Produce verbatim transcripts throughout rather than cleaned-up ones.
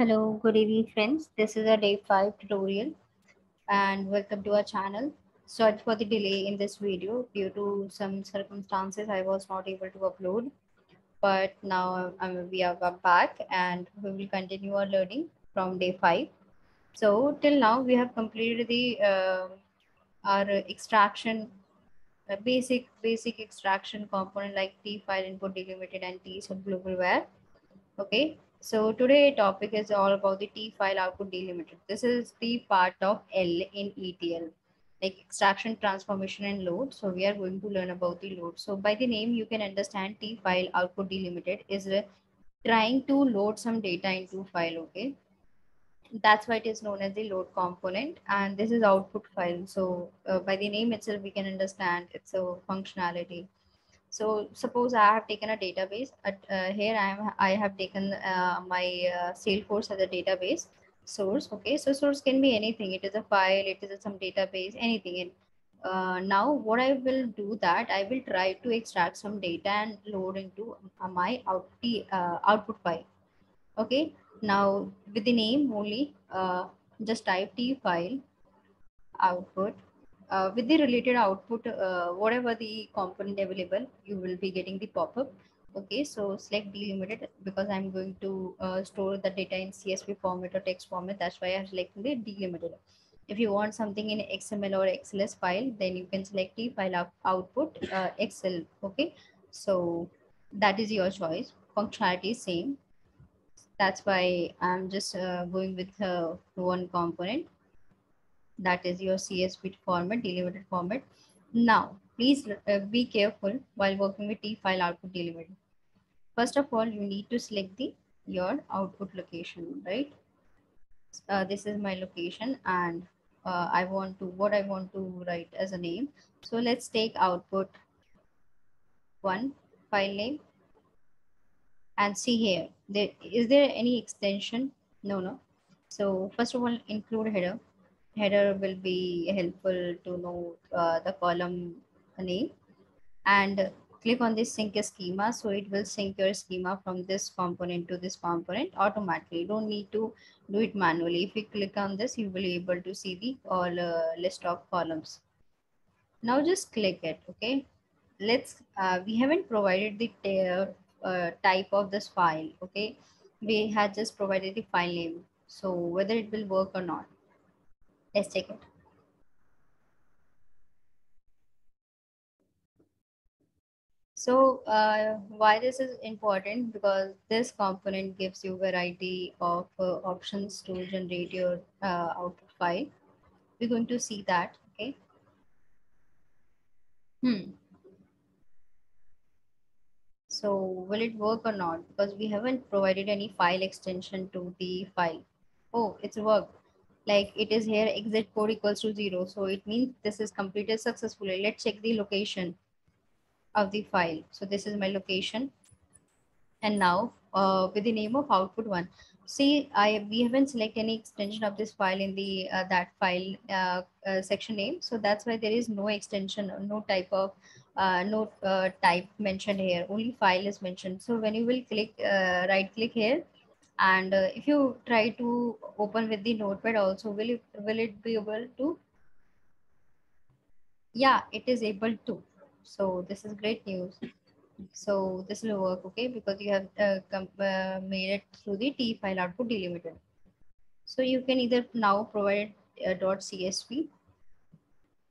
Hello, good evening friends. This is a day five tutorial and welcome to our channel. Sorry for the delay in this video. Due to some circumstances, I was not able to upload, but now um, we are back and we will continue our learning from day five. So till now we have completed the uh, our extraction, uh, basic basic extraction component like tFileInput delimited and tSubGlobalVar. Okay. So today topic is all about the tFileOutput delimited. This is the part of L in E T L, like extraction, transformation, and load. So we are going to learn about the load. So by the name, you can understand tFileOutput delimited is trying to load some data into file. Okay, that's why it is known as the load component. And this is output file. So uh, by the name itself, we can understand it's a functionality. So suppose I have taken a database. At, uh, here I am. I have taken uh, my uh, Salesforce as a database source. Okay, so source can be anything. It is a file. It is a, some database. Anything. And uh, now what I will do that I will try to extract some data and load into uh, my out uh, output file. Okay. Now with the name only, uh, just type T file output. Uh, with the related output, uh, whatever the component available, you will be getting the pop-up. Okay, so select delimited because I'm going to uh, store the data in C S V format or text format. That's why I'm selecting the delimited. If you want something in X M L or X L S file, then you can select the file out output uh, Excel. Okay, so that is your choice. Functionality is same. That's why I'm just uh, going with uh, one component. That is your C S V format, delimited format. Now, please uh, be careful while working with tFileOutput delimited. First of all, you need to select the your output location, right? Uh, this is my location, and uh, I want to what I want to write as a name. So let's take output one file name and see here. There is there any extension? No, no. So first of all, include header. Header will be helpful to know uh, the column name, and click on this sync schema. So it will sync your schema from this component to this component automatically. You don't need to do it manually. If you click on this, you will be able to see the all uh, list of columns. Now just click it. Okay, let's uh, we haven't provided the uh, type of this file. Okay, we had just provided the file name. So whether it will work or not. Let's check it. So uh, why this is important, because this component gives you variety of uh, options to generate your uh, output file. We're going to see that. Okay. Hmm. So will it work or not? Because we haven't provided any file extension to the file. Oh, it's worked. Like it is here, exit code equals to zero. So it means this is completed successfully. Let's check the location of the file. So this is my location. And now uh, with the name of output one, see, I we haven't selected any extension of this file in the uh, that file uh, uh, section name. So that's why there is no extension, no type of uh, no uh, type mentioned here. Only file is mentioned. So when you will click uh, right click here, and uh, if you try to open with the notepad also, will it will it be able to? Yeah, it is able to. So this is great news. So this will work. Okay, because you have uh, com uh, made it through the tFileOutput delimited. So you can either now provide uh, .csv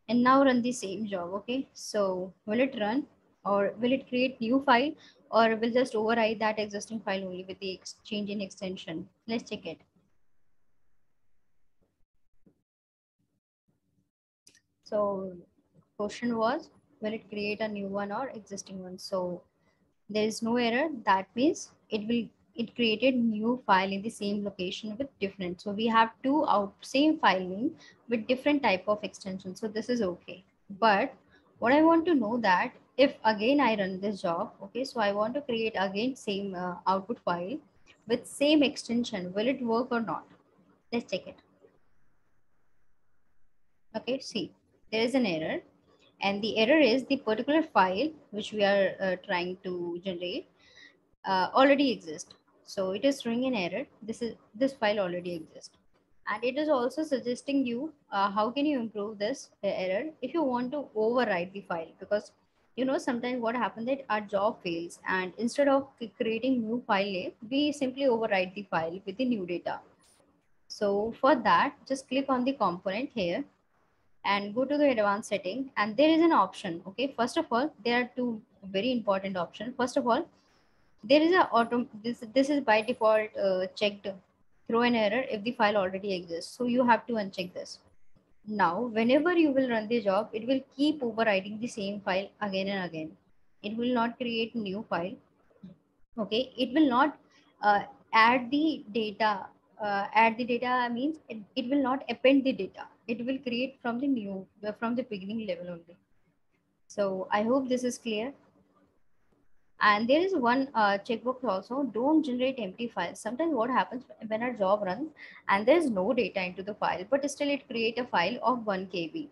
and now run the same job. Okay, so will it run, or will it create new file, or will just override that existing file only with the change in extension? Let's check it. So question was, will it create a new one or existing one? So there is no error. That means it will, it created new file in the same location with different. So we have two out same file name with different type of extension. So this is okay. But what I want to know that if again I run this job, okay, so I want to create again same uh, output file with same extension, will it work or not? Let's check it. Okay, see, there is an error, and the error is the particular file which we are uh, trying to generate uh, already exists. So it is throwing an error. This is this file already exists. And it is also suggesting you uh, how can you improve this uh, error if you want to override the file, because you know sometimes what happens that our job fails and instead of creating new file name, we simply override the file with the new data. So for that, just click on the component here and go to the advanced setting, and there is an option. Okay, first of all, there are two very important options. First of all, there is a auto this this is by default uh, checked throw an error if the file already exists. So you have to uncheck this. Now, whenever you will run the job, it will keep overriding the same file again and again. It will not create new file. Okay, it will not uh, add the data. Uh, add the data means it, it will not append the data. It will create from the new, from the beginning level only. So I hope this is clear. And there is one uh, checkbox also, don't generate empty files. Sometimes what happens when our job runs and there's no data into the file, but still it creates a file of one K B.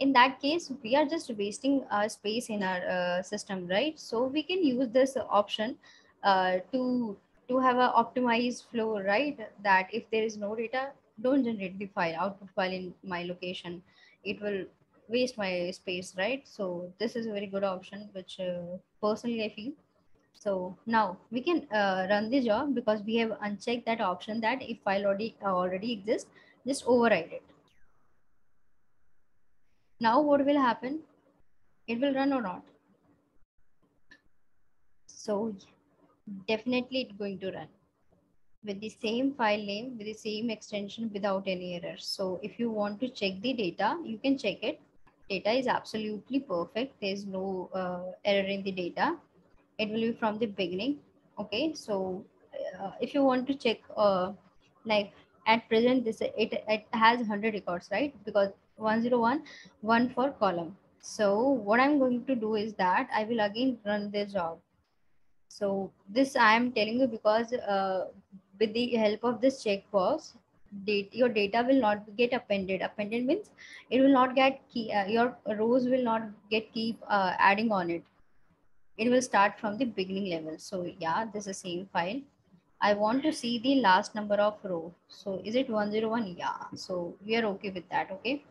In that case, we are just wasting uh, space in our uh, system, right? So we can use this option uh, to, to have an optimized flow, right? That if there is no data, don't generate the file, output file in my location. It will waste my space, right? So this is a very good option, which uh, personally I feel. So now we can uh, run the job because we have unchecked that option that if file already uh, already exists, just override it. Now what will happen? It will run or not? So definitely it's going to run with the same file name, with the same extension, without any errors. So if you want to check the data, you can check it. Data is absolutely perfect. There's no uh, error in the data. It will be from the beginning. Okay, so uh, if you want to check, uh, like at present, this it, it has one hundred records, right? Because one zero one, one for column. So what I'm going to do is that I will again run the job. So this I am telling you because uh, with the help of this checkbox, Date, your data will not get appended. Appended means it will not get key, uh, your rows will not get keep uh, adding on it. It will start from the beginning level. So yeah, this is same file. I want to see the last number of row. So is it one zero one? Yeah. So we are okay with that. Okay.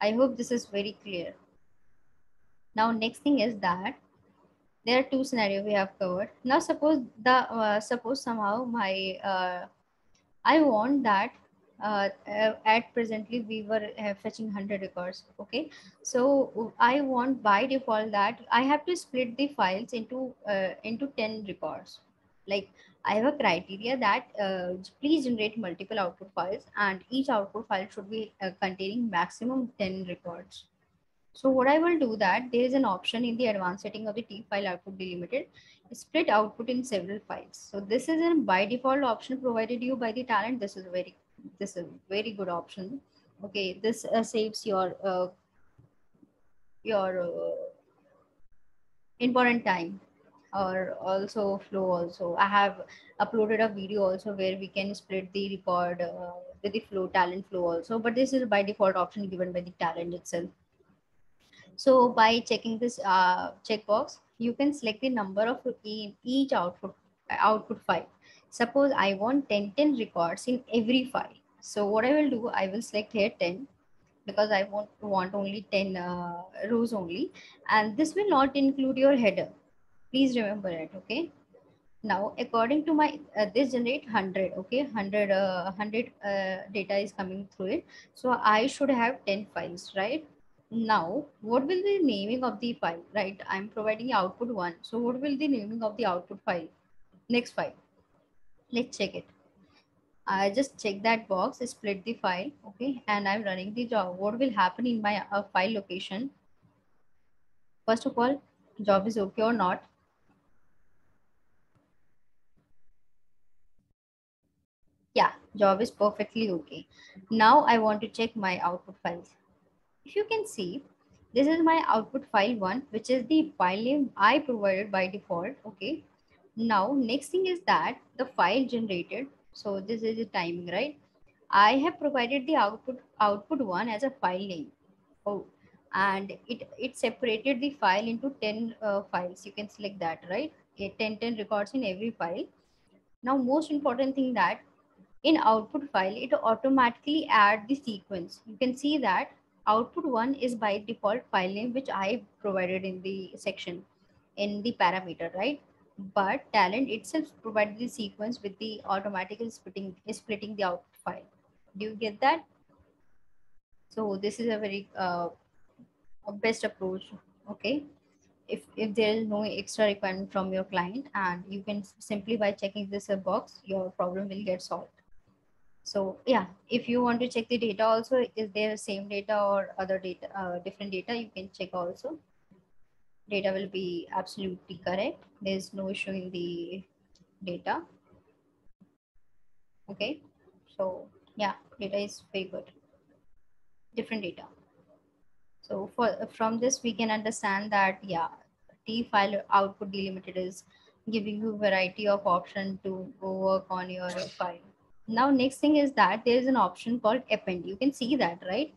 I hope this is very clear. Now next thing is that there are two scenarios we have covered. Now suppose the uh, suppose somehow my uh, I want that. Uh, at presently we were uh, fetching one hundred records. Okay, so I want by default that I have to split the files into uh, into ten records. Like I have a criteria that uh, please generate multiple output files, and each output file should be uh, containing maximum ten records. So what I will do that there is an option in the advanced setting of the tFileOutput delimited, split output in several files. So this is a by default option provided you by the Talend. This is very This is a very good option. Okay, this uh, saves your uh, your uh, important time, or also flow. Also, I have uploaded a video also where we can split the record uh, with the flow Talend flow also. But this is by default option given by the Talend itself. So by checking this uh, checkbox, you can select the number of in each output output file. Suppose I want ten, ten records in every file. So what I will do, I will select here ten because I want, want only ten uh, rows only. And this will not include your header. Please remember it, okay? Now, according to my, uh, this generate one hundred, okay? one hundred, uh, one hundred uh, data is coming through it. So I should have ten files, right? Now, what will be the naming of the file, right? I'm providing output one. So what will be the naming of the output file? Next file. Let's check it. I just check that box, split the file, okay, and I'm running the job. What will happen in my uh, file location? First of all, job is okay or not? Yeah, job is perfectly okay. Now I want to check my output files. If you can see, this is my output file one, which is the file name I provided by default, okay. Now, next thing is that the file generated. So this is the timing, right? I have provided the output output one as a file name. Oh, and it, it separated the file into ten uh, files. You can select that, right? ten, ten records in every file. Now, most important thing that in output file, it automatically add the sequence. You can see that output one is by default file name, which I provided in the section in the parameter, right? But Talend itself provided the sequence with the automatically splitting, splitting the output file. Do you get that? So this is a very uh, best approach. Okay. If, if there is no extra requirement from your client, and you can simply by checking this box, your problem will get solved. So yeah, if you want to check the data also, is there same data or other data, uh, different data, you can check also. Data will be absolutely correct. There's no issue in the data. Okay, so yeah, data is very good. Different data. So for, from this, we can understand that, yeah, tFileOutput delimited is giving you variety of option to go work on your file. Now, next thing is that there is an option called append. You can see that, right?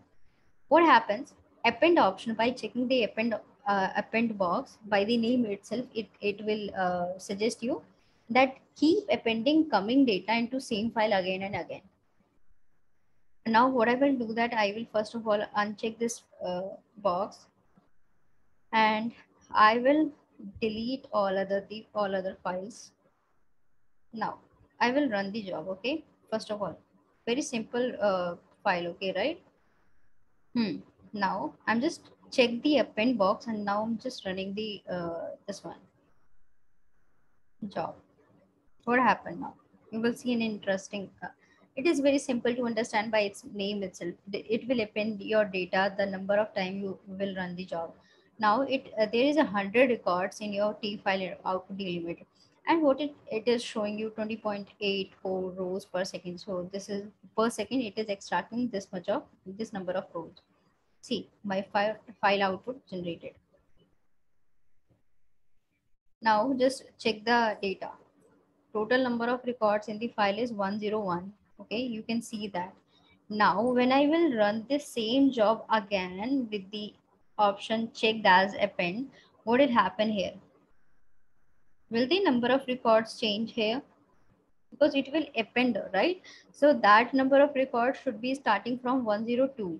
What happens? Append option, by checking the append uh, append box, by the name itself, it, it will uh, suggest you that keep appending coming data into same file again and again. Now what I will do that, I will first of all uncheck this uh, box, and I will delete all other the all other files. Now I will run the job. Okay, first of all, very simple uh, file. Okay, right? Hmm. Now I'm just check the append box, and now I'm just running the uh, this one job. What happened now? You will see an interesting. Uh, It is very simple to understand by its name itself. It will append your data, the number of time you will run the job. Now it uh, there is a hundred records in your tFileOutput delimited, and what it it is showing you twenty point eight four rows per second. So this is per second. It is extracting this much of this number of rows. See my file file output generated. Now just check the data. Total number of records in the file is one zero one. Okay, you can see that. Now, when I will run this same job again with the option checked as append, what will happen here? Will the number of records change here? Because it will append, right? So that number of records should be starting from one zero two.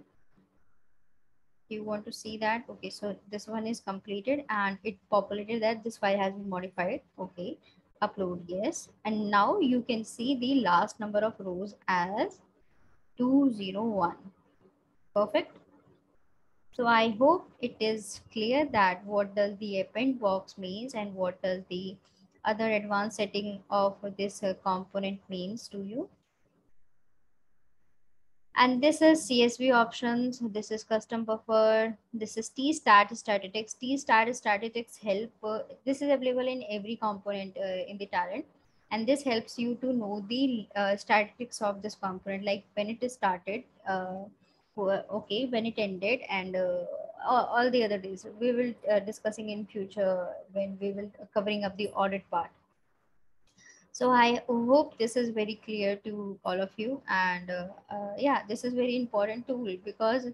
You want to see that? Okay, so this one is completed and it populated that this file has been modified. Okay. Upload, yes, and now you can see the last number of rows as two zero one. Perfect. So I hope it is clear that what does the append box means and what does the other advanced setting of this component means to you. And this is C S V options. This is custom buffer. This is T stat statistics. T stat statistics help. Uh, this is available in every component uh, in the Talend. And this helps you to know the uh, statistics of this component, like when it is started, uh, okay, when it ended, and uh, all the other days. We will uh, discussing in future when we will covering up the audit part. So I hope this is very clear to all of you, and uh, uh, yeah, this is very important tool because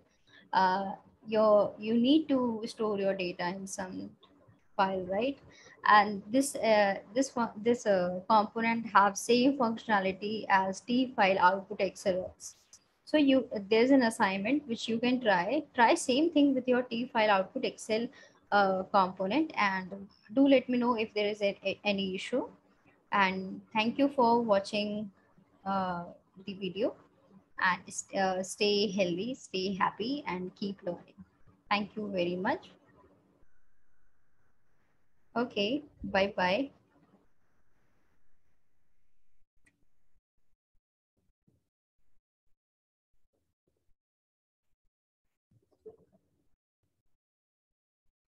uh, your you need to store your data in some file, right? And this uh, this one this uh, component have same functionality as tFileOutput Excel. So you there's an assignment which you can try try same thing with your tFileOutput Excel uh, component, and do let me know if there is a, a, any issue. And thank you for watching uh, the video, and uh, stay healthy, stay happy, and keep learning. Thank you very much. Okay, bye-bye.